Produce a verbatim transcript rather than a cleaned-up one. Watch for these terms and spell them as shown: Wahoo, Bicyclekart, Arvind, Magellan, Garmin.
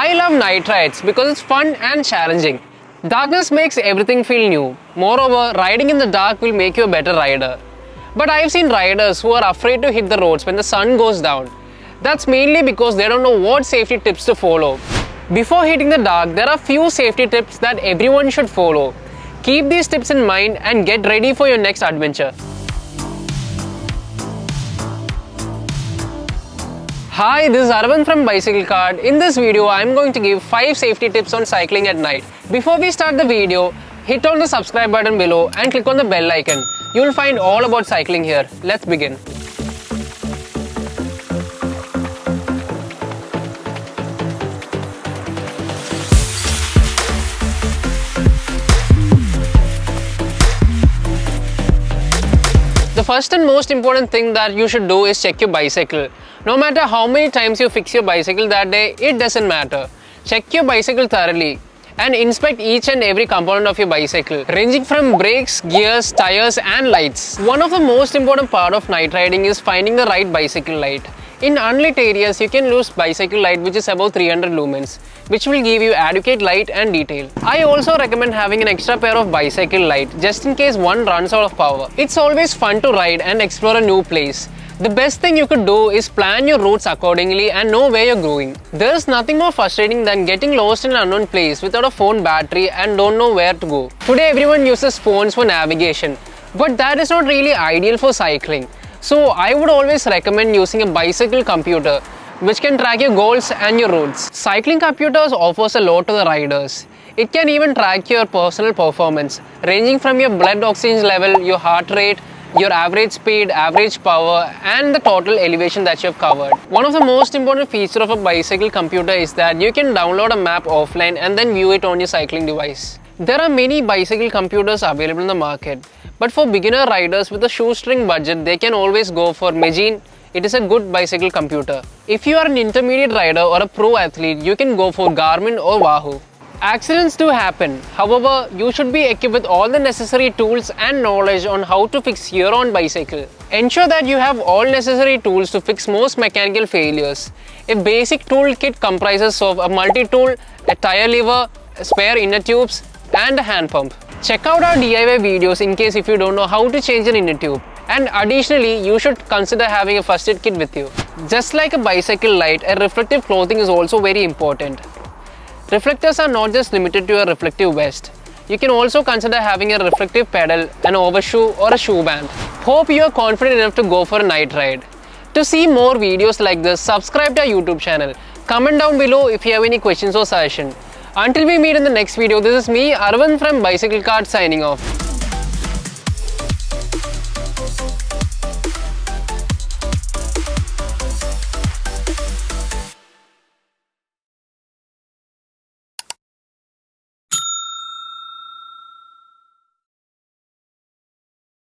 I love night rides because it's fun and challenging. Darkness makes everything feel new. Moreover, riding in the dark will make you a better rider. But I've seen riders who are afraid to hit the roads when the sun goes down. That's mainly because they don't know what safety tips to follow. Before hitting the dark, there are few safety tips that everyone should follow. Keep these tips in mind and get ready for your next adventure. Hi, this is Arvind from Bicyclekart. In this video, I am going to give five safety tips on cycling at night. Before we start the video, hit on the subscribe button below and click on the bell icon. You will find all about cycling here. Let's begin. The first and most important thing that you should do is check your bicycle. No matter how many times you fix your bicycle that day, it doesn't matter. Check your bicycle thoroughly and inspect each and every component of your bicycle, ranging from brakes, gears, tires and lights. One of the most important part of night riding is finding the right bicycle light. In unlit areas, you can lose bicycle light which is about three hundred lumens, which will give you adequate light and detail. I also recommend having an extra pair of bicycle light just in case one runs out of power. It's always fun to ride and explore a new place. The best thing you could do is plan your routes accordingly and know where you're going. There's nothing more frustrating than getting lost in an unknown place without a phone battery and don't know where to go. Today everyone uses phones for navigation, but that is not really ideal for cycling. So I would always recommend using a bicycle computer which can track your goals and your routes. Cycling computers offers a lot to the riders. It can even track your personal performance, ranging from your blood oxygen level, your heart rate, your average speed, average power and the total elevation that you have covered. One of the most important features of a bicycle computer is that you can download a map offline and then view it on your cycling device. There are many bicycle computers available in the market. But for beginner riders with a shoestring budget, they can always go for Magellan. It is a good bicycle computer. If you are an intermediate rider or a pro athlete, you can go for Garmin or Wahoo. Accidents do happen. However, you should be equipped with all the necessary tools and knowledge on how to fix your own bicycle. Ensure that you have all necessary tools to fix most mechanical failures. A basic tool kit comprises of a multi-tool, a tire lever, spare inner tubes, and a hand pump. Check out our D I Y videos in case if you don't know how to change an inner tube. And additionally, you should consider having a first aid kit with you. Just like a bicycle light, a reflective clothing is also very important. Reflectors are not just limited to a reflective vest. You can also consider having a reflective pedal, an overshoe or a shoe band. Hope you are confident enough to go for a night ride. To see more videos like this, subscribe to our YouTube channel. Comment down below if you have any questions or suggestions. Until we meet in the next video, this is me, Arvind from Bicyclekart, signing off.